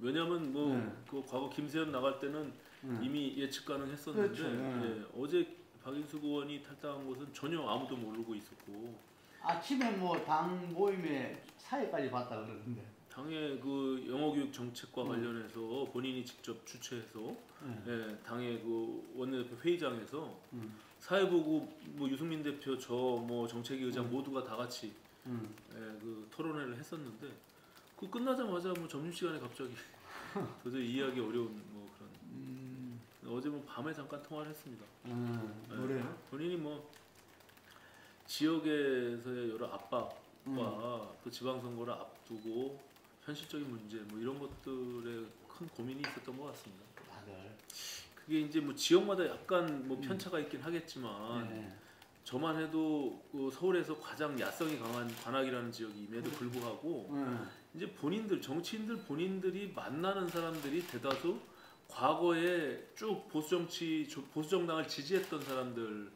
왜냐하면 뭐 그 과거 김세현 나갈 때는 이미 예측 가능했었는데 그렇죠. 예, 어제 박인숙 의원이 탈당한 것은 전혀 아무도 모르고 있었고 아침에 뭐 당 모임에 사회까지 봤다 그러는데 당의 그 영어교육 정책과 관련해서 본인이 직접 주최해서 예, 당의 그 원내대표 회의장에서 사회보고 뭐 유승민 대표 저 뭐 정책위 의장 모두가 다 같이 예, 그 토론회를 했었는데 그 끝나자마자 뭐 점심시간에 갑자기 도저히 이해하기 어려운 뭐 그런 어제 뭐 밤에 잠깐 통화를 했습니다. 그래요? 본인이 뭐 지역에서의 여러 압박과 또 지방선거를 앞두고 현실적인 문제 뭐 이런 것들에 큰 고민이 있었던 것 같습니다. 다들 그게 이제 뭐 지역마다 약간 뭐 편차가 있긴 하겠지만 네. 저만 해도 그 서울에서 가장 야성이 강한 관악이라는 지역임에도 불구하고 이제 본인들 정치인들 본인들이 만나는 사람들이 대다수 과거에 쭉 보수정치 보수정당을 지지했던 사람들을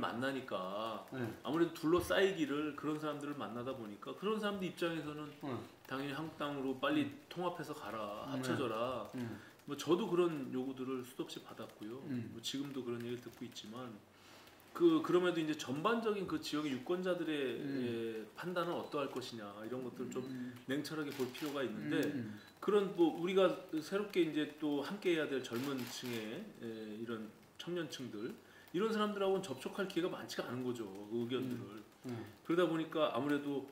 만나니까 아무래도 둘러싸이기를 그런 사람들을 만나다 보니까 그런 사람들 입장에서는 당연히 한국당으로 빨리 통합해서 가라 합쳐져라 뭐 저도 그런 요구들을 수도 없이 받았고요 뭐 지금도 그런 얘기를 듣고 있지만. 그럼에도 이제 전반적인 그 지역의 유권자들의 예, 판단은 어떠할 것이냐 이런 것들을 좀 냉철하게 볼 필요가 있는데 그런 뭐 우리가 새롭게 이제 또 함께 해야 될 젊은층의 예, 이런 청년층들 이런 사람들하고는 접촉할 기회가 많지가 않은 거죠 그 의견들을 그러다 보니까 아무래도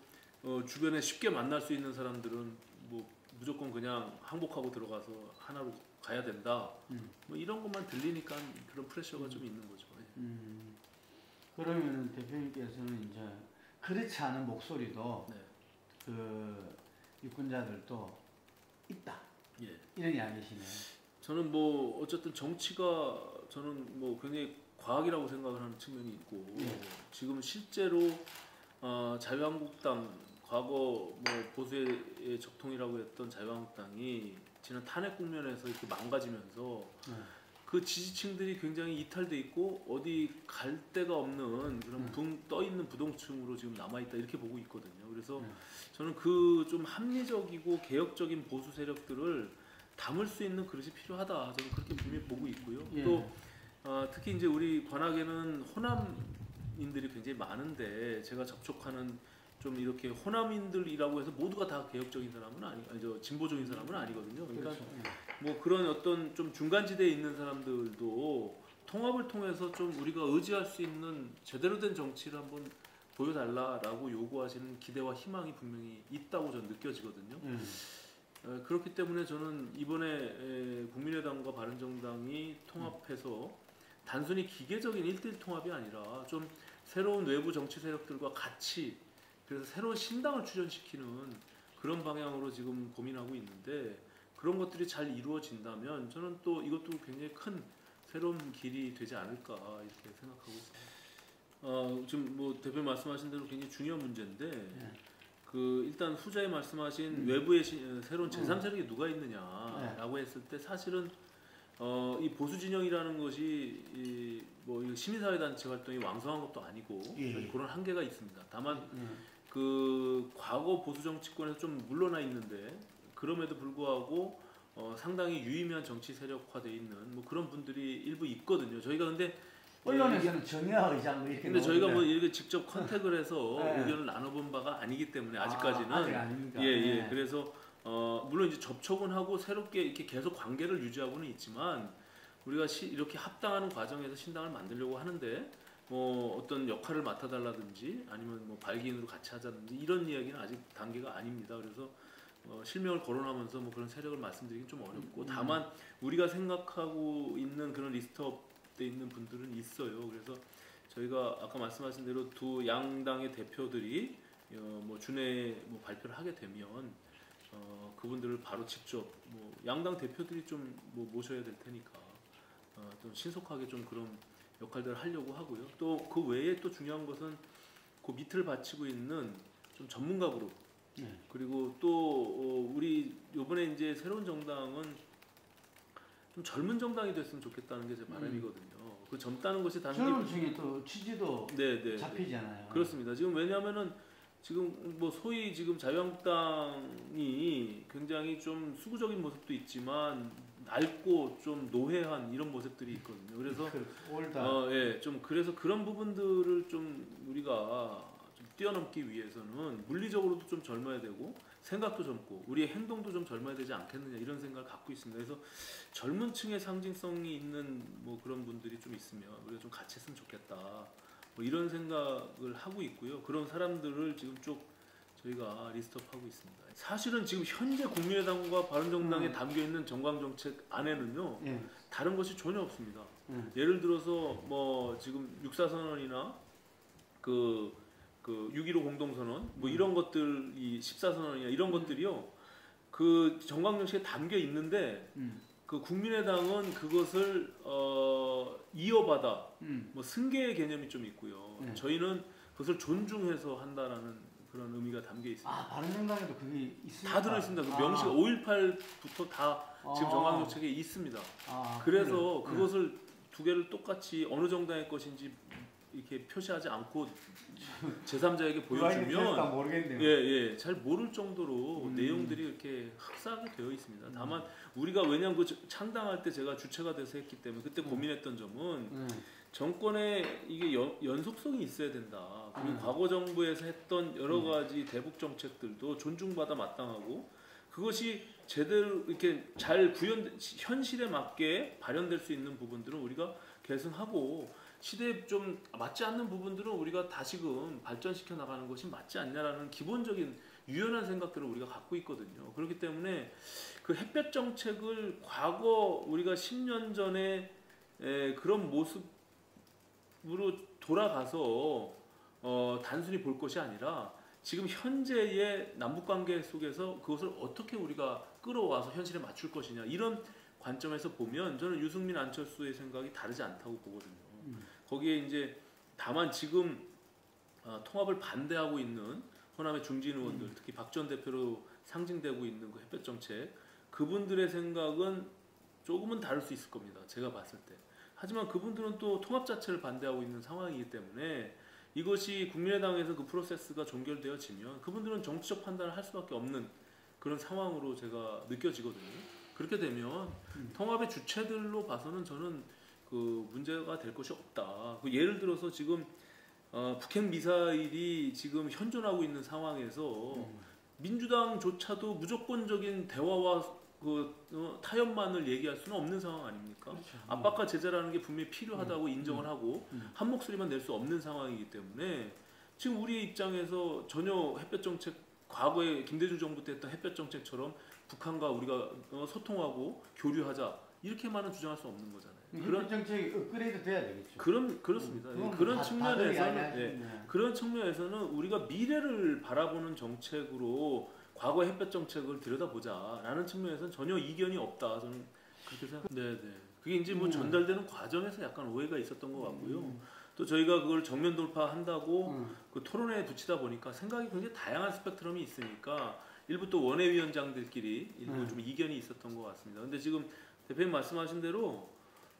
주변에 쉽게 만날 수 있는 사람들은 뭐 무조건 그냥 항복하고 들어가서 하나로 가야 된다 뭐 이런 것만 들리니까 그런 프레셔가 좀 있는 거죠 예. 그러면 대표님께서는 이제 그렇지 않은 목소리도 네. 그 유권자들도 있다. 예. 이런 이야기시네요. 저는 뭐 어쨌든 정치가 저는 뭐 굉장히 과학이라고 생각을 하는 측면이 있고 예. 지금 실제로 자유한국당 과거 뭐 보수의 적통이라고 했던 자유한국당이 지난 탄핵 국면에서 이렇게 망가지면서 그 지지층들이 굉장히 이탈돼 있고 어디 갈 데가 없는 그런 떠있는 부동층으로 지금 남아있다 이렇게 보고 있거든요. 그래서 저는 그 좀 합리적이고 개혁적인 보수 세력들을 담을 수 있는 그릇이 필요하다. 저는 그렇게 분명히 보고 있고요. 예. 또 특히 이제 우리 관악에는 호남인들이 굉장히 많은데 제가 접촉하는 좀 이렇게 호남인들이라고 해서 모두가 다 개혁적인 사람은 아니죠. 진보적인 사람은 아니거든요. 그러니까 그렇죠. 뭐 그런 어떤 좀 중간지대에 있는 사람들도 통합을 통해서 좀 우리가 의지할 수 있는 제대로 된 정치를 한번 보여달라라고 요구하시는 기대와 희망이 분명히 있다고 저는 느껴지거든요. 그렇기 때문에 저는 이번에 국민의당과 바른정당이 통합해서 단순히 기계적인 1대1 통합이 아니라 좀 새로운 외부 정치 세력들과 같이 그래서 새로운 신당을 출연시키는 그런 방향으로 지금 고민하고 있는데 그런 것들이 잘 이루어진다면 저는 또 이것도 굉장히 큰 새로운 길이 되지 않을까 이렇게 생각하고 있습니다. 지금 뭐 대표 말씀하신 대로 굉장히 중요한 문제인데 네. 그 일단 후자에 말씀하신 외부의 새로운 제3세력이 누가 있느냐라고 했을 때 사실은 이 보수 진영이라는 것이 이 뭐 시민사회 단체 활동이 왕성한 것도 아니고 예. 그런 한계가 있습니다. 다만 그 과거 보수 정치권에서 좀 물러나 있는데 그럼에도 불구하고 상당히 유의미한 정치 세력화되어 있는 뭐 그런 분들이 일부 있거든요. 저희가 근데 언론에서는 정의화 의장 이렇게 근데 저희가 뭐 이렇게 직접 컨택을 해서 네. 의견을 나눠본 바가 아니기 때문에 아직까지는 아직 아닙니까? 예. 네. 그래서 물론 이제 접촉은 하고 새롭게 이렇게 계속 관계를 유지하고는 있지만 우리가 이렇게 합당하는 과정에서 신당을 만들려고 하는데 뭐 어떤 역할을 맡아달라든지 아니면 뭐 발기인으로 같이 하자든지 이런 이야기는 아직 단계가 아닙니다. 그래서 실명을 거론하면서 뭐 그런 세력을 말씀드리긴 좀 어렵고 다만 우리가 생각하고 있는 그런 리스트업돼 있는 분들은 있어요. 그래서 저희가 아까 말씀하신 대로 두 양당의 대표들이 뭐 주내에 뭐 발표를 하게 되면 그분들을 바로 직접 뭐 양당 대표들이 좀 뭐 모셔야 될 테니까 좀 신속하게 좀 그런 역할들을 하려고 하고요. 또 그 외에 또 중요한 것은 그 밑을 받치고 있는 좀 전문가 그룹 그리고 또 우리 요번에 이제 새로운 정당은 좀 젊은 정당이 됐으면 좋겠다는 게 제 바람이거든요. 그 젊다는 것이 단순히 젊은 층이 또 취지도 잡히잖아요. 그렇습니다. 지금 왜냐하면은 지금 뭐 소위 지금 자유한국당이 굉장히 좀 수구적인 모습도 있지만 낡고 좀 노회한 이런 모습들이 있거든요. 그래서 좀 그래서 그런 부분들을 좀 우리가 좀 뛰어넘기 위해서는 물리적으로도 좀 젊어야 되고 생각도 젊고 우리의 행동도 좀 젊어야 되지 않겠느냐 이런 생각을 갖고 있습니다. 그래서 젊은 층의 상징성이 있는 뭐 그런 분들이 좀 있으면 우리가 좀 같이 했으면 좋겠다. 뭐 이런 생각을 하고 있고요. 그런 사람들을 지금 쭉 저희가 리스트업하고 있습니다. 사실은 지금 현재 국민의당과 바른정당에 담겨있는 정강정책 안에는요. 다른 것이 전혀 없습니다. 예를 들어서 뭐 지금 6.4선언이나 그 6.15 공동선언 뭐 이런 것들이 14선언이나 이런 것들이요. 그 정강정책에 담겨있는데 그 국민의당은 그것을 이어받아 뭐 승계의 개념이 좀 있고요. 저희는 그것을 존중해서 한다라는 그런 의미가 담겨 있습니다. 아, 바른정당에도 그게 있습니다. 다 들어 있습니다. 그 명시가 5.18부터 다 지금 정강정책에 있습니다. 그래서 그것을 두 개를 똑같이 어느 정당의 것인지 이렇게 표시하지 않고 제3자에게 보여주면 예예 잘 모를 정도로 내용들이 이렇게 흡사하게 되어 있습니다. 다만 우리가 왜냐하면 그 창당할 때 제가 주체가 돼서 했기 때문에 그때 고민했던 점은 정권에 이게 연속성이 있어야 된다. 그리고 과거 정부에서 했던 여러 가지 대북 정책들도 존중받아 마땅하고 그것이 제대로 이렇게 잘 구현 현실에 맞게 발현될 수 있는 부분들은 우리가 계승하고. 시대에 좀 맞지 않는 부분들은 우리가 다시금 발전시켜 나가는 것이 맞지 않냐라는 기본적인 유연한 생각들을 우리가 갖고 있거든요. 그렇기 때문에 그 햇볕 정책을 과거 우리가 10년 전에 그런 모습으로 돌아가서 단순히 볼 것이 아니라 지금 현재의 남북관계 속에서 그것을 어떻게 우리가 끌어와서 현실에 맞출 것이냐 이런 관점에서 보면 저는 유승민, 안철수의 생각이 다르지 않다고 보거든요. 거기에 이제 다만 지금 통합을 반대하고 있는 호남의 중진 의원들 특히 박 전 대표로 상징되고 있는 그 햇볕 정책 그분들의 생각은 조금은 다를 수 있을 겁니다. 제가 봤을 때. 하지만 그분들은 또 통합 자체를 반대하고 있는 상황이기 때문에 이것이 국민의당에서 그 프로세스가 종결되어지면 그분들은 정치적 판단을 할 수밖에 없는 그런 상황으로 제가 느껴지거든요. 그렇게 되면 통합의 주체들로 봐서는 저는 그 문제가 될 것이 없다. 그 예를 들어서 지금 북핵 미사일이 지금 현존하고 있는 상황에서 민주당조차도 무조건적인 대화와 그 타협만을 얘기할 수는 없는 상황 아닙니까? 그렇죠. 압박과 제재라는 게 분명히 필요하다고 인정을 하고 한 목소리만 낼 수 없는 상황이기 때문에 지금 우리의 입장에서 전혀 햇볕 정책 과거에 김대중 정부 때 했던 햇볕 정책처럼 북한과 우리가 소통하고 교류하자 이렇게만은 주장할 수 없는 거잖아요. 그런 정책이 업그레이드 돼야 되겠죠. 그렇습니다. 그런 측면에서는 우리가 미래를 바라보는 정책으로 과거 햇볕 정책을 들여다보자라는 측면에서는 전혀 이견이 없다. 저는 그렇게 생각합니다. 네네. 그게 이제 뭐 전달되는 과정에서 약간 오해가 있었던 것 같고요. 또 저희가 그걸 정면 돌파한다고 그 토론회에 붙이다 보니까 생각이 굉장히 다양한 스펙트럼이 있으니까 일부 또 원외위원장들끼리 일부 좀 이견이 있었던 것 같습니다. 근데 지금 대표님 말씀하신 대로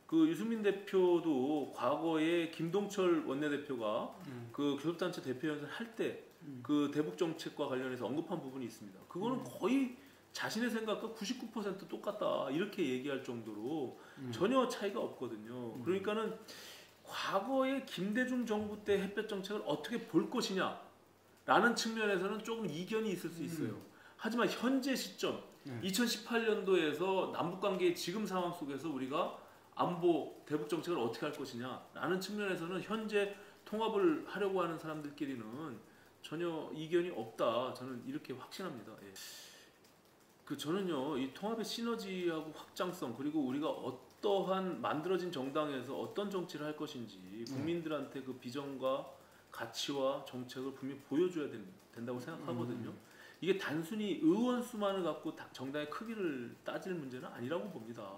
그 유승민 대표도 과거에 김동철 원내대표가 그 교섭단체 대표연설 할 때 그 대북 정책과 관련해서 언급한 부분이 있습니다. 그거는 거의 자신의 생각과 99% 똑같다 이렇게 얘기할 정도로 전혀 차이가 없거든요. 그러니까는 과거에 김대중 정부 때 햇볕 정책을 어떻게 볼 것이냐라는 측면에서는 조금 이견이 있을 수 있어요. 하지만 현재 시점 2018년도에서 남북관계의 지금 상황 속에서 우리가 안보, 대북 정책을 어떻게 할 것이냐라는 측면에서는 현재 통합을 하려고 하는 사람들끼리는 전혀 이견이 없다. 저는 이렇게 확신합니다. 예. 저는요, 이 통합의 시너지하고 확장성 그리고 우리가 어떠한 만들어진 정당에서 어떤 정치를 할 것인지 국민들한테 그 비전과 가치와 정책을 분명히 보여줘야 된다고 생각하거든요. 이게 단순히 의원 수만을 갖고 정당의 크기를 따질 문제는 아니라고 봅니다.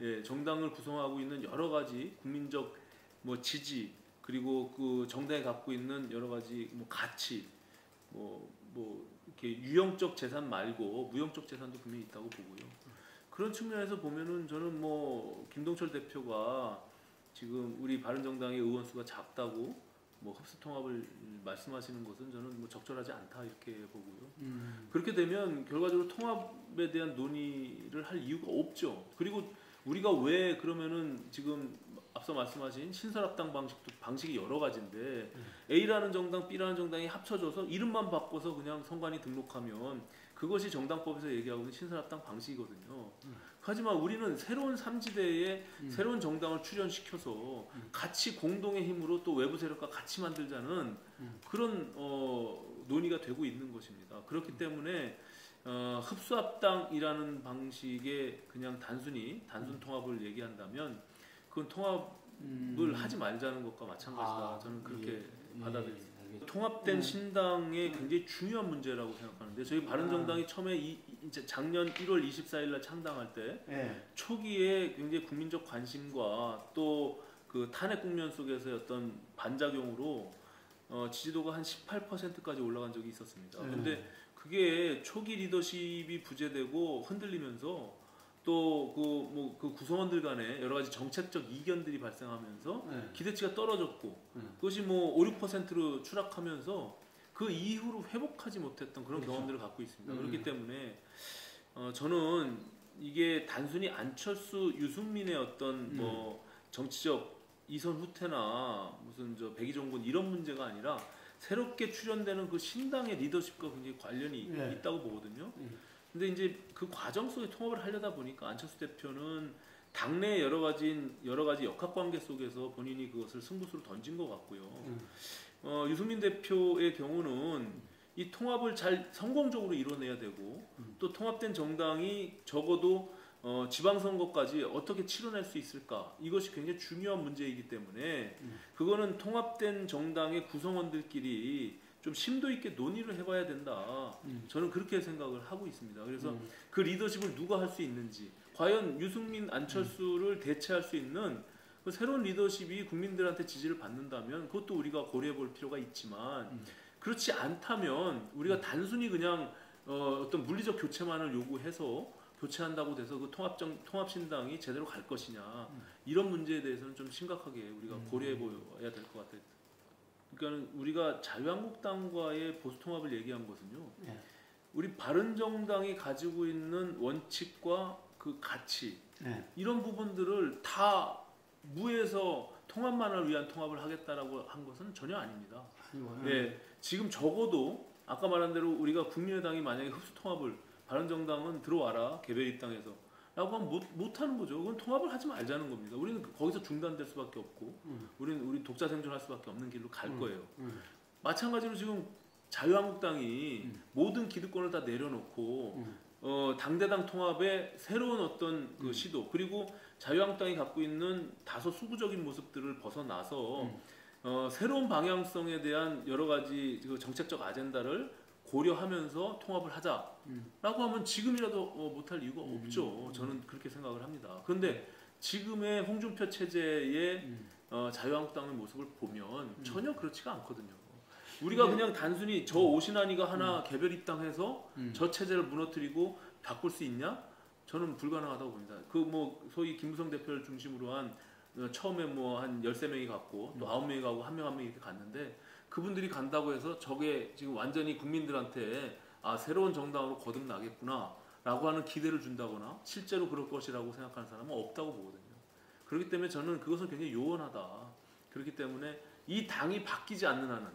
예, 정당을 구성하고 있는 여러 가지 국민적 뭐 지지 그리고 그 정당이 갖고 있는 여러 가지 뭐 가치 뭐 이렇게 유형적 재산 말고 무형적 재산도 분명히 있다고 보고요. 그런 측면에서 보면은 저는 뭐 김동철 대표가 지금 우리 바른정당의 의원 수가 작다고 뭐 합수통합을 말씀하시는 것은 저는 뭐 적절하지 않다 이렇게 보고요. 그렇게 되면 결과적으로 통합에 대한 논의를 할 이유가 없죠. 그리고 우리가 왜 그러면은 지금 앞서 말씀하신 신설합당 방식도 방식이 여러 가지인데 A라는 정당, B라는 정당이 합쳐져서 이름만 바꿔서 그냥 선관위 등록하면 그것이 정당법에서 얘기하고 있는 신설합당 방식이거든요. 하지만 우리는 새로운 3지대에 새로운 정당을 출연시켜서 같이 공동의 힘으로 또 외부 세력과 같이 만들자는 그런 논의가 되고 있는 것입니다. 그렇기 때문에 흡수합당이라는 방식에 그냥 단순 통합을 얘기한다면 그건 통합을 하지 말자는 것과 마찬가지다. 저는 그렇게 받아들입니다. 통합된 신당의 굉장히 중요한 문제라고 생각하는데 저희 바른정당이 처음에 이제 작년 1월 24일날 창당할 때 초기에 굉장히 국민적 관심과 또 그 탄핵 국면 속에서의 어떤 반작용으로 지지도가 한 18%까지 올라간 적이 있었습니다. 근데 그게 초기 리더십이 부재되고 흔들리면서 또 그 구성원들 간에 여러 가지 정책적 이견들이 발생하면서 기대치가 떨어졌고 그것이 뭐 5, 6%로 추락하면서 그 이후로 회복하지 못했던 그런 경험들을 갖고 있습니다. 그렇기 때문에 저는 이게 단순히 안철수, 유승민의 어떤 뭐 정치적 이선 후퇴나 무슨 저 백의정권 이런 문제가 아니라 새롭게 출연되는 그 신당의 리더십과 굉장히 관련이 있다고 보거든요. 근데 이제 그 과정 속에 통합을 하려다 보니까 안철수 대표는 당내 여러 가지 역학관계 속에서 본인이 그것을 승부수로 던진 것 같고요. 유승민 대표의 경우는 이 통합을 잘 성공적으로 이뤄내야 되고 또 통합된 정당이 적어도 지방선거까지 어떻게 치러낼 수 있을까 이것이 굉장히 중요한 문제이기 때문에 그거는 통합된 정당의 구성원들끼리 좀 심도 있게 논의를 해봐야 된다. 저는 그렇게 생각을 하고 있습니다. 그래서 그 리더십을 누가 할 수 있는지 과연 유승민, 안철수를 대체할 수 있는 그 새로운 리더십이 국민들한테 지지를 받는다면 그것도 우리가 고려해 볼 필요가 있지만 그렇지 않다면 우리가 단순히 그냥 어떤 물리적 교체만을 요구해서 교체한다고 돼서 그 통합신당이 제대로 갈 것이냐 이런 문제에 대해서는 좀 심각하게 우리가 고려해 보여야 될 것 같아요. 그러니까 우리가 자유한국당과의 보수통합을 얘기한 것은요. 우리 바른정당이 가지고 있는 원칙과 그 가치 이런 부분들을 다 무에서 통합만을 위한 통합을 하겠다라고 한 것은 전혀 아닙니다. 지금 적어도 아까 말한 대로 우리가 국민의당이 만약에 흡수통합을 바른정당은 들어와라 개별입당에서 라고 하면 못하는 거죠. 그건 통합을 하지 말자는 겁니다. 우리는 거기서 중단될 수밖에 없고 우리는 독자 생존할 수밖에 없는 길로 갈 거예요. 마찬가지로 지금 자유한국당이 모든 기득권을 다 내려놓고 당대당 통합의 새로운 어떤 그 시도 그리고 자유한국당이 갖고 있는 다소 수구적인 모습들을 벗어나서 새로운 방향성에 대한 여러 가지 그 정책적 아젠다를 고려하면서 통합을 하자라고 하면 지금이라도 못할 이유가 없죠. 저는 그렇게 생각을 합니다. 그런데 지금의 홍준표 체제의 자유한국당의 모습을 보면 전혀 그렇지가 않거든요. 우리가 그냥 단순히 저 오신환이가 하나 개별 입당해서 저 체제를 무너뜨리고 바꿀 수 있냐? 저는 불가능하다고 봅니다. 그 뭐 소위 김무성 대표를 중심으로 한 처음에 뭐 한 13명이 갔고 또 9명이 가고 1명 1명 이렇게 갔는데 그분들이 간다고 해서 저게 지금 완전히 국민들한테 아 새로운 정당으로 거듭나겠구나 라고 하는 기대를 준다거나 실제로 그럴 것이라고 생각하는 사람은 없다고 보거든요. 그렇기 때문에 저는 그것은 굉장히 요원하다. 그렇기 때문에 이 당이 바뀌지 않는 한은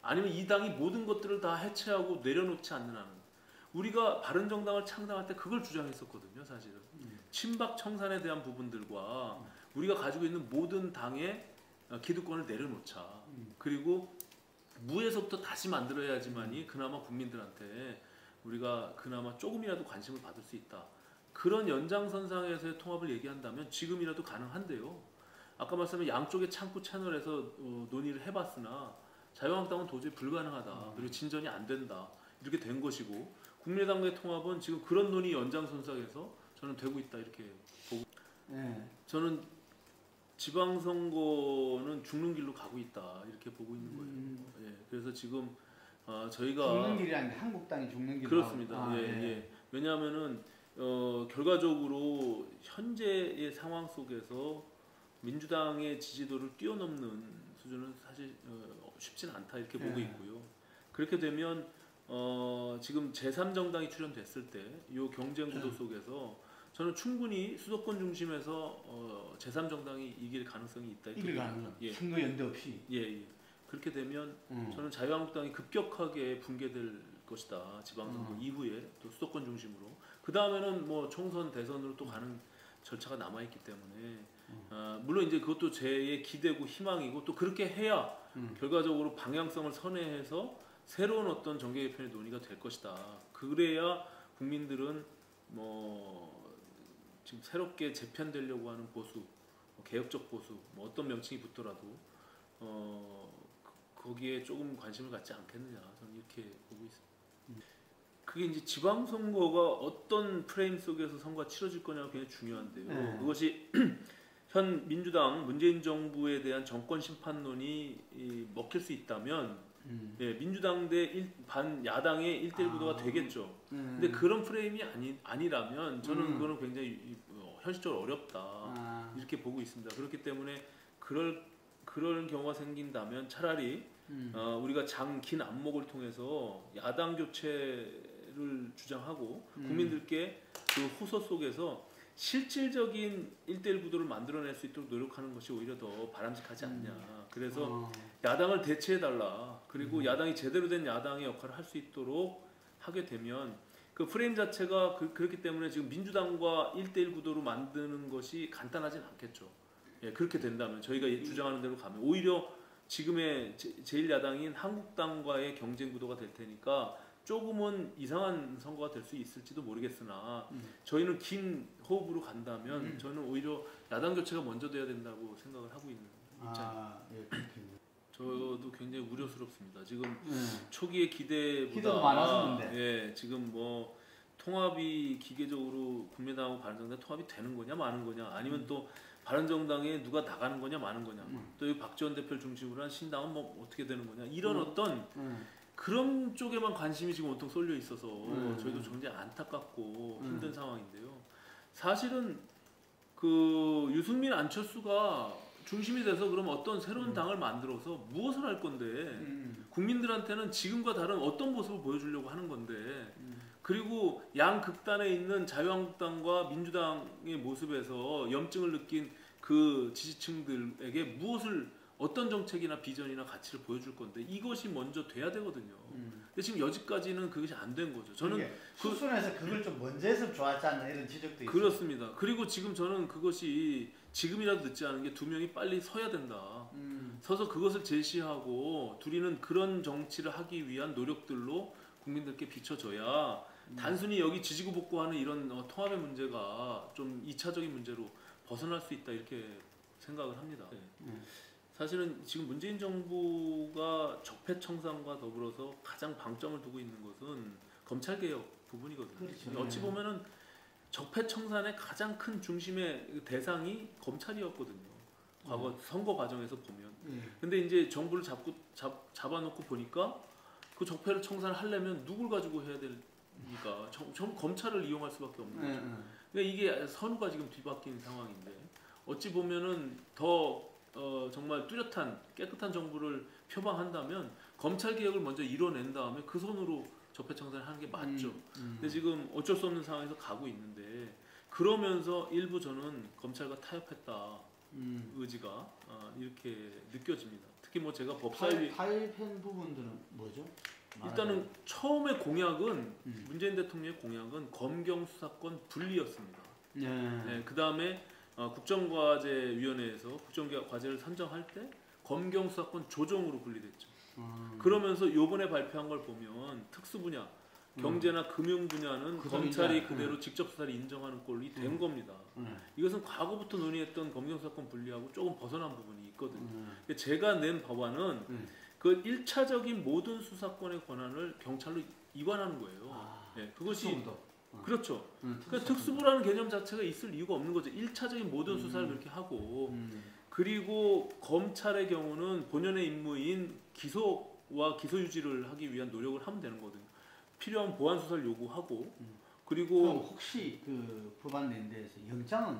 아니면 이 당이 모든 것들을 다 해체하고 내려놓지 않는 한은 우리가 바른정당을 창당할 때 그걸 주장했었거든요. 사실은 친박 청산에 대한 부분들과 우리가 가지고 있는 모든 당의 기득권을 내려놓자. 그리고 무에서부터 다시 만들어야지만이 그나마 국민들한테 우리가 그나마 조금이라도 관심을 받을 수 있다. 그런 연장선상에서의 통합을 얘기한다면 지금이라도 가능한데요. 아까 말씀드린 양쪽의 창구 채널에서 논의를 해봤으나 자유한국당은 도저히 불가능하다. 그리고 진전이 안 된다. 이렇게 된 것이고 국민의당과의 통합은 지금 그런 논의 연장선상에서 저는 되고 있다. 이렇게 보고 저는 지방선거는 죽는 길로 가고 있다. 이렇게 보고 있는 거예요. 그래서 지금 저희가 죽는 길이 아니라 한국당이 죽는 길로 그렇습니다. 왜냐하면은 결과적으로 현재의 상황 속에서 민주당의 지지도를 뛰어넘는 수준은 사실 쉽지는 않다 이렇게 보고 있고요. 그렇게 되면 지금 제3정당이 출연됐을 때 이 경쟁 구도 속에서 저는 충분히 수도권 중심에서 제3정당이 이길 가능성이 있다. 이길 가능성. 예. 선거 연대 없이. 예. 그렇게 되면 저는 자유한국당이 급격하게 붕괴될 것이다. 지방선거 이후에 또 수도권 중심으로. 그 다음에는 뭐 총선 대선으로 또 가는 절차가 남아있기 때문에 물론 이제 그것도 제의 기대고 희망이고 또 그렇게 해야 결과적으로 방향성을 선회해서 새로운 어떤 정계 개편의 논의가 될 것이다. 그래야 국민들은 뭐 지금 새롭게 재편되려고 하는 보수, 개혁적 보수, 뭐 어떤 명칭이 붙더라도 거기에 조금 관심을 갖지 않겠느냐 저는 이렇게 보고 있습니다. 그게 이제 지방선거가 어떤 프레임 속에서 선거가 치러질 거냐가 굉장히 중요한데요. 그것이 현 민주당 문재인 정부에 대한 정권 심판론이 먹힐 수 있다면 예, 민주당 대 반 야당의 1대1 구도가 되겠죠. 근데 그런 프레임이 아니라면 저는 그거는 굉장히 현실적으로 어렵다 이렇게 보고 있습니다. 그렇기 때문에 그런 경우가 생긴다면 차라리 우리가 긴 안목을 통해서 야당 교체를 주장하고 국민들께 그 호소 속에서 실질적인 1대1 구도를 만들어낼 수 있도록 노력하는 것이 오히려 더 바람직하지 않냐. 그래서 야당을 대체해달라. 그리고 야당이 제대로 된 야당의 역할을 할 수 있도록 하게 되면 그 프레임 자체가 그렇기 때문에 지금 민주당과 1대1 구도로 만드는 것이 간단하진 않겠죠. 예, 그렇게 된다면 저희가 주장하는 대로 가면 오히려 지금의 제1야당인 한국당과의 경쟁 구도가 될 테니까 조금은 이상한 선거가 될 수 있을지도 모르겠으나 저희는 긴 호흡으로 간다면 저는 오히려 야당 교체가 먼저 돼야 된다고 생각을 하고 있는 입장입니다. 예, 그렇군요. 저도 굉장히 우려스럽습니다. 지금 초기의 기대보다 많았었는데. 예, 지금 뭐 통합이 기계적으로 국민당하고 바른정당 통합이 되는 거냐 마는 거냐 아니면 또 바른정당에 누가 나가는 거냐 마는 거냐 또 이 박지원 대표를 중심으로 한 신당은 뭐 어떻게 되는 거냐 이런 어떤 그런 쪽에만 관심이 지금 온통 쏠려 있어서 저희도 굉장히 안타깝고 힘든 상황인데요. 사실은 그 유승민 안철수가 중심이 돼서 그럼 어떤 새로운 당을 만들어서 무엇을 할 건데 국민들한테는 지금과 다른 어떤 모습을 보여주려고 하는 건데 그리고 양 극단에 있는 자유한국당과 민주당의 모습에서 염증을 느낀 그 지지층들에게 어떤 정책이나 비전이나 가치를 보여줄 건데 이것이 먼저 돼야 되거든요. 근데 지금 여지까지는 그것이 안 된 거죠. 저는 수순에서 그걸 좀 먼저 해서 좋았지 않나 이런 지적도 있어요. 그렇습니다. 그리고 지금 저는 그것이 지금이라도 늦지 않은 게 두 명이 빨리 서야 된다. 서서 그것을 제시하고 둘이는 그런 정치를 하기 위한 노력들로 국민들께 비춰져야 단순히 여기 지지고 복구하는 이런 통합의 문제가 좀 2차적인 문제로 벗어날 수 있다 이렇게 생각을 합니다. 네. 사실은 지금 문재인 정부가 적폐청산과 더불어서 가장 방점을 두고 있는 것은 검찰개혁 부분이거든요. 그렇죠. 어찌 보면은 적폐청산의 가장 큰 중심의 대상이 검찰이었거든요. 과거 선거 과정에서 보면. 근데 이제 정부를 잡아놓고 보니까 그 적폐를 청산하려면 누굴 가지고 해야 되니까 검찰을 이용할 수밖에 없는 거죠. 그러니까 이게 선후가 지금 뒤바뀐 상황인데 어찌 보면은 더 정말 뚜렷한 깨끗한 정부를 표방한다면 검찰개혁을 먼저 이뤄낸 다음에 그 손으로 적폐청산을 하는 게 맞죠. 근데 지금 어쩔 수 없는 상황에서 가고 있는데 그러면서 일부 저는 검찰과 타협했다 의지가 이렇게 느껴집니다. 특히 뭐 제가 법사위 타협한 부분들은 뭐죠? 일단은 처음에 공약은 문재인 대통령의 공약은 검경수사권 분리였습니다. 네, 그 다음에 국정과제위원회에서 국정과제를 선정할 때 검경수사권 조정으로 분리됐죠. 그러면서 요번에 발표한 걸 보면 특수분야, 경제나 금융 분야는 검찰이 그대로 직접 수사를 인정하는 꼴이 된 겁니다. 이것은 과거부터 논의했던 검경수사권 분리하고 조금 벗어난 부분이 있거든요. 제가 낸 법안은 그 1차적인 모든 수사권의 권한을 경찰로 이관하는 거예요. 네, 그것이 그렇죠. 그러니까 특수부라는 개념 자체가 있을 이유가 없는 거죠. 1차적인 모든 수사를 그렇게 하고 그리고 검찰의 경우는 본연의 임무인 기소와 기소 유지를 하기 위한 노력을 하면 되는 거거든요. 필요한 보완 수사를 요구하고 그리고 혹시 그 법안 낸 데에서 영장은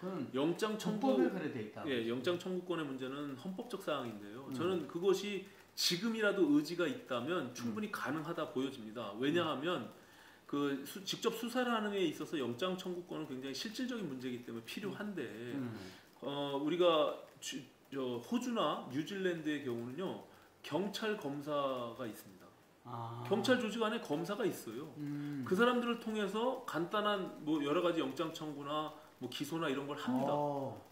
그건 영장 청구, 그래 돼 있다. 예, 영장 청구권의 문제는 헌법적 사항인데요. 저는 그것이 지금이라도 의지가 있다면 충분히 가능하다 보여집니다. 왜냐하면 그 직접 수사를 하는 데 있어서 영장 청구권은 굉장히 실질적인 문제이기 때문에 필요한데 우리가 호주나 뉴질랜드의 경우는요, 경찰 검사가 있습니다. 아. 경찰 조직 안에 검사가 있어요. 그 사람들을 통해서 간단한 뭐 여러 가지 영장 청구나 뭐 기소나 이런 걸 합니다.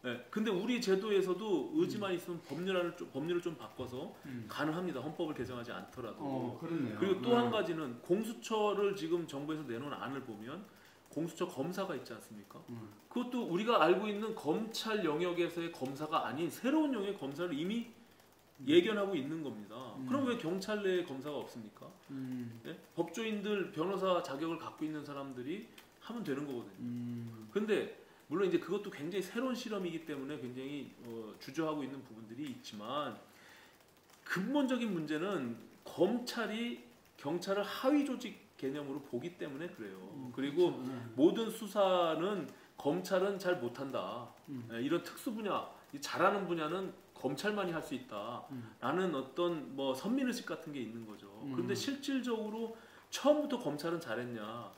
네, 근데 우리 제도에서도 의지만 있으면 법률을 좀 바꿔서 가능합니다. 헌법을 개정하지 않더라도. 그렇네요. 그리고 또 한 가지는 공수처를 지금 정부에서 내놓은 안을 보면 공수처 검사가 있지 않습니까? 그것도 우리가 알고 있는 검찰 영역에서의 검사가 아닌 새로운 영역의 검사를 이미 예견하고 있는 겁니다. 그럼 왜 경찰 내에 검사가 없습니까? 네? 법조인들, 변호사 자격을 갖고 있는 사람들이 하면 되는 거거든요. 근데 물론 이제 그것도 굉장히 새로운 실험이기 때문에 굉장히 주저하고 있는 부분들이 있지만, 근본적인 문제는 검찰이 경찰을 하위 조직 개념으로 보기 때문에 그래요. 그리고 그렇죠. 모든 수사는 검찰은 잘 못한다. 네, 이런 특수 분야, 잘하는 분야는 검찰만이 할 수 있다라는 어떤 뭐 선민의식 같은 게 있는 거죠. 그런데 실질적으로 처음부터 검찰은 잘했냐,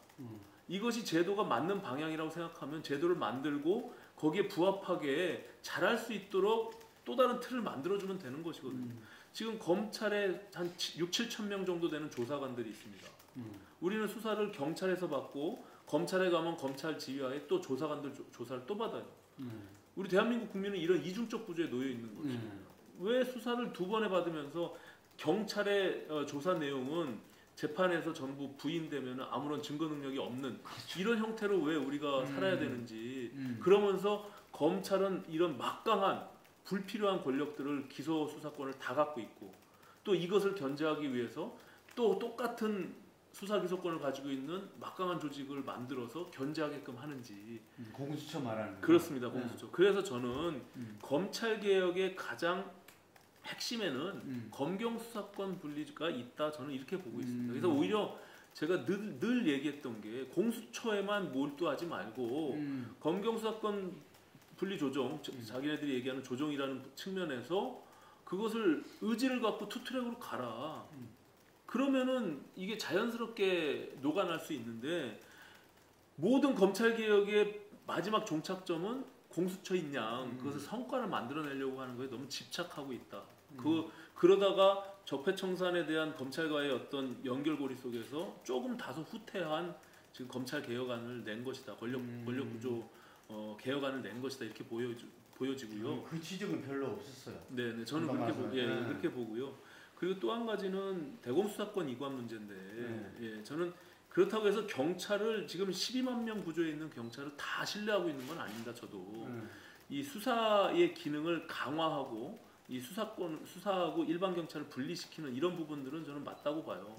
이것이 제도가 맞는 방향이라고 생각하면 제도를 만들고 거기에 부합하게 잘할 수 있도록 또 다른 틀을 만들어주면 되는 것이거든요. 지금 검찰에 한 6, 7천 명 정도 되는 조사관들이 있습니다. 우리는 수사를 경찰에서 받고 검찰에 가면 검찰 지휘하에 또 조사관들 조사를 또 받아요. 우리 대한민국 국민은 이런 이중적 구조에 놓여 있는 거죠. 왜 수사를 두 번에 받으면서 경찰의 조사 내용은 재판에서 전부 부인되면 아무런 증거 능력이 없는, 그렇죠, 이런 형태로 왜 우리가 살아야 되는지. 그러면서 검찰은 이런 막강한 불필요한 권력들을, 기소 수사권을 다 갖고 있고, 또 이것을 견제하기 위해서 또 똑같은 수사 기소권을 가지고 있는 막강한 조직을 만들어서 견제하게끔 하는지. 공수처 말하는 거예요? 그렇습니다. 공수처. 네. 그래서 저는 검찰개혁의 가장 핵심에는 검경수사권 분리가 있다, 저는 이렇게 보고 있습니다. 그래서 오히려 제가 늘 얘기했던 게, 공수처에만 몰두하지 말고 검경수사권 분리 조정, 자기네들이 얘기하는 조정이라는 측면에서 그것을 의지를 갖고 투트랙으로 가라. 그러면은 이게 자연스럽게 녹아날 수 있는데, 모든 검찰개혁의 마지막 종착점은 공수처인 양 그것을 성과를 만들어내려고 하는 거에 너무 집착하고 있다. 그러다가 적폐청산에 대한 검찰과의 어떤 연결고리 속에서 조금 다소 후퇴한 지금 검찰개혁안을 낸 것이다. 권력구조 개혁안을 낸 것이다, 이렇게 보여지고요. 그 지적은 별로 없었어요. 네네, 저는 그렇게 보고요. 그리고 또 한 가지는 대검수사권 이관 문제인데, 예, 저는 그렇다고 해서 경찰을, 지금 12만 명 구조에 있는 경찰을 다 신뢰하고 있는 건 아닙니다. 저도 이 수사의 기능을 강화하고 이 수사하고 일반 경찰을 분리시키는 이런 부분들은 저는 맞다고 봐요.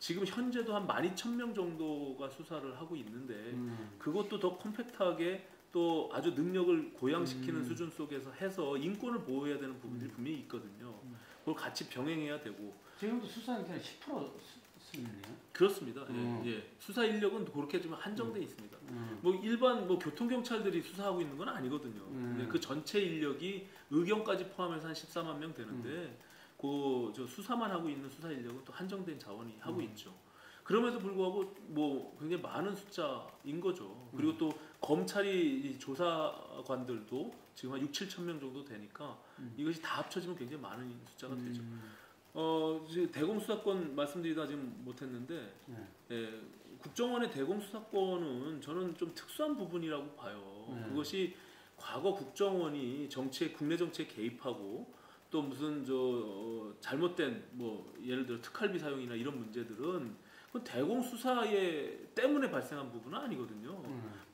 지금 현재도 한 12,000명 정도가 수사를 하고 있는데 그것도 더 컴팩트하게 또 아주 능력을 고양시키는 수준 속에서 해서 인권을 보호해야 되는 부분들이 분명히 있거든요. 그걸 같이 병행해야 되고. 지금도 수사는 그냥 10% 수준이네요. 그렇습니다. 예. 수사 인력은 그렇게 좀 한정돼 있습니다. 뭐 일반 뭐 교통 경찰들이 수사하고 있는 건 아니거든요. 예. 그 전체 인력이 의경까지 포함해서 한 14만 명 되는데 그 저 수사만 하고 있는 수사 인력은 또 한정된 자원이 하고 있죠. 그럼에도 불구하고 뭐 굉장히 많은 숫자인 거죠. 그리고 또 검찰이 조사관들도 지금 한 6, 7천 명 정도 되니까 이것이 다 합쳐지면 굉장히 많은 숫자가 되죠. 이제 대검수사권 말씀드리다 지금 못했는데, 예, 국정원의 대검수사권은 저는 좀 특수한 부분이라고 봐요. 그것이 과거 국정원이 국내 정치에 개입하고 또 무슨 잘못된 뭐 예를 들어 특활비 사용이나 이런 문제들은 그 대공수사 때문에 발생한 부분은 아니거든요.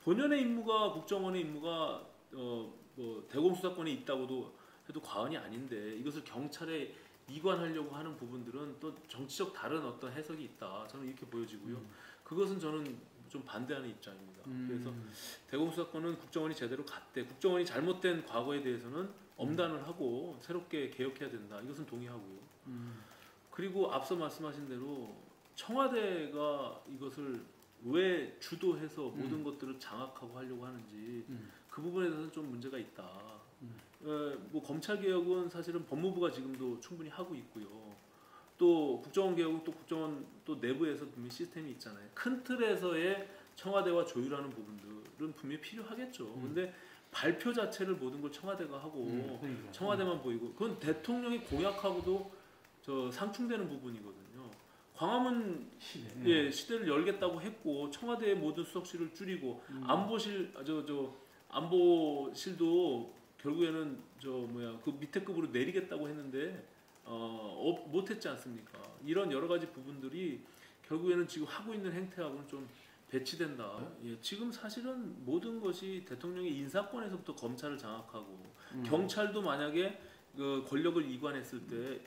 본연의 임무가, 국정원의 임무가 뭐 대공수사권에 있다고도 해도 과언이 아닌데, 이것을 경찰에 이관하려고 하는 부분들은 또 정치적 다른 어떤 해석이 있다, 저는 이렇게 보여지고요. 그것은 저는 좀 반대하는 입장입니다. 그래서 대공수사권은 국정원이 제대로 갔대, 국정원이 잘못된 과거에 대해서는 엄단을 하고 새롭게 개혁해야 된다, 이것은 동의하고요. 그리고 앞서 말씀하신 대로 청와대가 이것을 왜 주도해서 모든 것들을 장악하고 하려고 하는지 그 부분에 대해서는 좀 문제가 있다. 뭐 검찰개혁은 사실은 법무부가 지금도 충분히 하고 있고요. 또 국정원개혁은 또 국정원 또 내부에서 분명히 시스템이 있잖아요. 큰 틀에서의 청와대와 조율하는 부분들은 분명히 필요하겠죠. 근데 발표 자체를 모든 걸 청와대가 하고 그러니까. 청와대만 보이고 그건 대통령이 공약하고도 저 상충되는 부분이거든요. 광화문 예, 시대를 열겠다고 했고 청와대의 모든 수석실을 줄이고 안보실 안보실도 결국에는 그 밑에 급으로 내리겠다고 했는데 못했지 않습니까? 이런 여러 가지 부분들이 결국에는 지금 하고 있는 행태하고는 좀 배치된다. 예, 지금 사실은 모든 것이 대통령의 인사권에서부터 검찰을 장악하고 경찰도 만약에 그 권력을 이관했을 때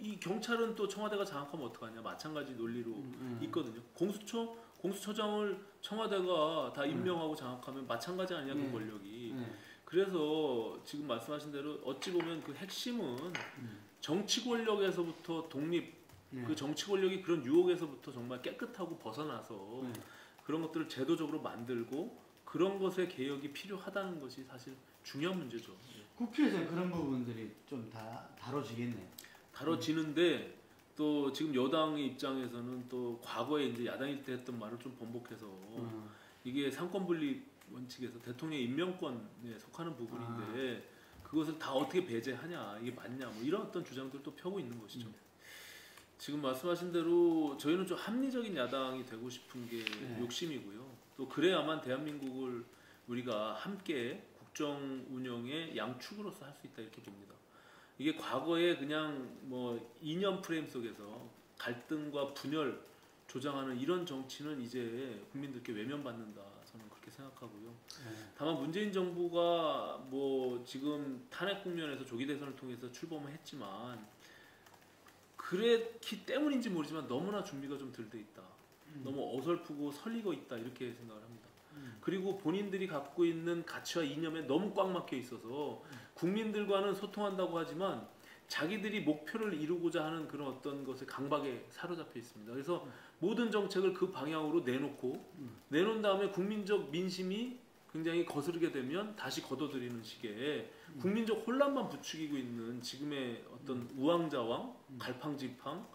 이 경찰은 또 청와대가 장악하면 어떡하냐 마찬가지 논리로 있거든요. 공수처장을 청와대가 다 임명하고 장악하면 마찬가지 아니냐 그 권력이. 그래서 지금 말씀하신 대로 어찌 보면 그 핵심은 정치 권력에서부터 독립, 그 정치 권력이 그런 유혹에서부터 정말 깨끗하고 벗어나서 그런 것들을 제도적으로 만들고 그런 것의 개혁이 필요하다는 것이 사실 중요한 문제죠. 국회에서 그런 부분들이 좀 다 다뤄지겠네요. 다뤄지는데 또 지금 여당의 입장에서는 또 과거에 이제 야당일 때 했던 말을 좀 번복해서 이게 상권분립 원칙에서 대통령의 임명권에 속하는 부분인데 그것을 다 어떻게 배제하냐 이게 맞냐 뭐 이런 어떤 주장들도 펴고 있는 것이죠. 지금 말씀하신 대로 저희는 좀 합리적인 야당이 되고 싶은 게 욕심이고요. 또 그래야만 대한민국을 우리가 함께 국정 운영의 양축으로서 할 수 있다 이렇게 봅니다. 이게 과거에 그냥 뭐 이념 프레임 속에서 갈등과 분열 조장하는 이런 정치는 이제 국민들께 외면받는다 저는 그렇게 생각하고요. 다만 문재인 정부가 뭐 지금 탄핵 국면에서 조기 대선을 통해서 출범을 했지만 그랬기 때문인지 모르지만 너무나 준비가 좀 덜 돼 있다. 너무 어설프고 설리고 있다 이렇게 생각을 합니다. 그리고 본인들이 갖고 있는 가치와 이념에 너무 꽉 막혀 있어서 국민들과는 소통한다고 하지만 자기들이 목표를 이루고자 하는 그런 어떤 것에 강박에 사로잡혀 있습니다. 그래서 모든 정책을 그 방향으로 내놓고 내놓은 다음에 국민적 민심이 굉장히 거스르게 되면 다시 걷어들이는 식의 국민적 혼란만 부추기고 있는 지금의 어떤 우왕좌왕, 갈팡질팡,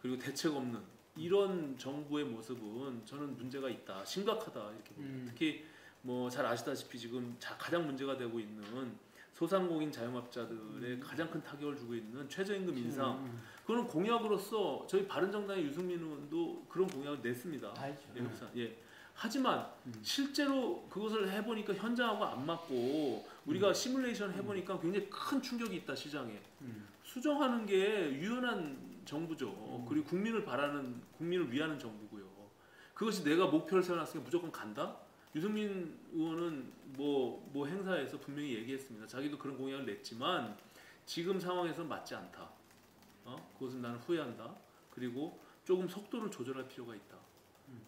그리고 대책 없는 이런 정부의 모습은 저는 문제가 있다, 심각하다 이렇게 봅니다. 특히 뭐 잘 아시다시피 지금 가장 문제가 되고 있는 소상공인 자영업자들의 가장 큰 타격을 주고 있는 최저임금 인상 그거는 공약으로서 저희 바른정당의 유승민 의원도 그런 공약을 냈습니다. 예. 하지만 실제로 그것을 해보니까 현장하고 안 맞고 우리가 시뮬레이션 해보니까 굉장히 큰 충격이 있다 시장에 수정하는 게 유연한 정부죠. 그리고 국민을 바라는 국민을 위하는 정부고요. 그것이 내가 목표를 세워놨으니까 무조건 간다? 유승민 의원은 뭐 행사에서 분명히 얘기했습니다. 자기도 그런 공약을 냈지만 지금 상황에서는 맞지 않다. 그것은 나는 후회한다. 그리고 조금 속도를 조절할 필요가 있다.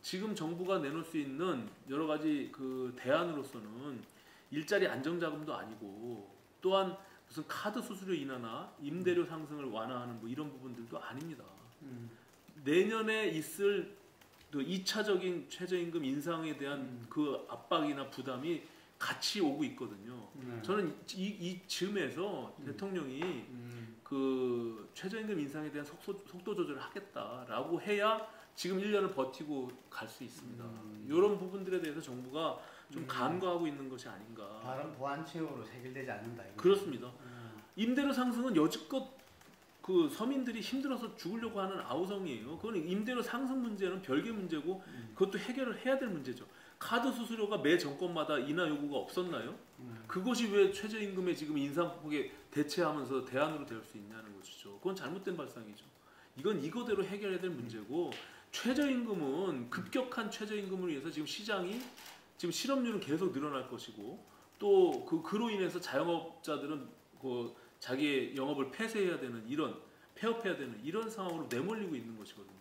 지금 정부가 내놓을 수 있는 여러 가지 그 대안으로서는 일자리 안정자금도 아니고 또한 무슨 카드 수수료 인하나 임대료 상승을 완화하는 뭐 이런 부분들도 아닙니다. 내년에 있을 또 2차적인 최저임금 인상에 대한 그 압박이나 부담이 같이 오고 있거든요. 저는 이 즈음에서 대통령이 그 최저임금 인상에 대한 속도 조절을 하겠다라고 해야 지금 1년을 버티고 갈 수 있습니다. 이런 부분들에 대해서 정부가 좀 간과하고 있는 것이 아닌가. 다른 보완책으로 해결되지 않는다. 그렇습니다. 임대료 상승은 여지껏 그 서민들이 힘들어서 죽으려고 하는 아우성이에요. 그건 임대료 상승 문제는 별개 문제고 그것도 해결을 해야 될 문제죠. 카드 수수료가 매 정권마다 인하 요구가 없었나요? 그것이 왜 최저임금의 지금 인상폭에 대체하면서 대안으로 될 수 있냐는 것이죠. 그건 잘못된 발상이죠. 이건 이거대로 해결해야 될 문제고 최저임금은 급격한 최저임금을 위해서 지금 시장이 지금 실업률은 계속 늘어날 것이고 또 그로 인해서 자영업자들은 자기의 영업을 폐쇄해야 되는 이런 폐업해야 되는 이런 상황으로 내몰리고 있는 것이거든요.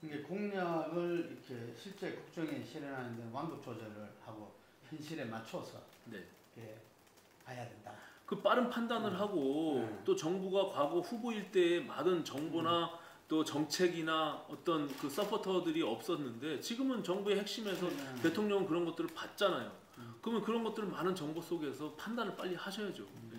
그러니까 공약을 이렇게 실제 국정에 실현하는 데는 완급 조절을 하고 현실에 맞춰서 네. 예, 봐야 된다. 그 빠른 판단을 하고 또 정부가 과거 후보일 때에 많은 정보나 또 정책이나 어떤 그 서포터들이 없었는데 지금은 정부의 핵심에서 대통령은 그런 것들을 봤잖아요. 그러면 그런 것들을 많은 정보 속에서 판단을 빨리 하셔야죠.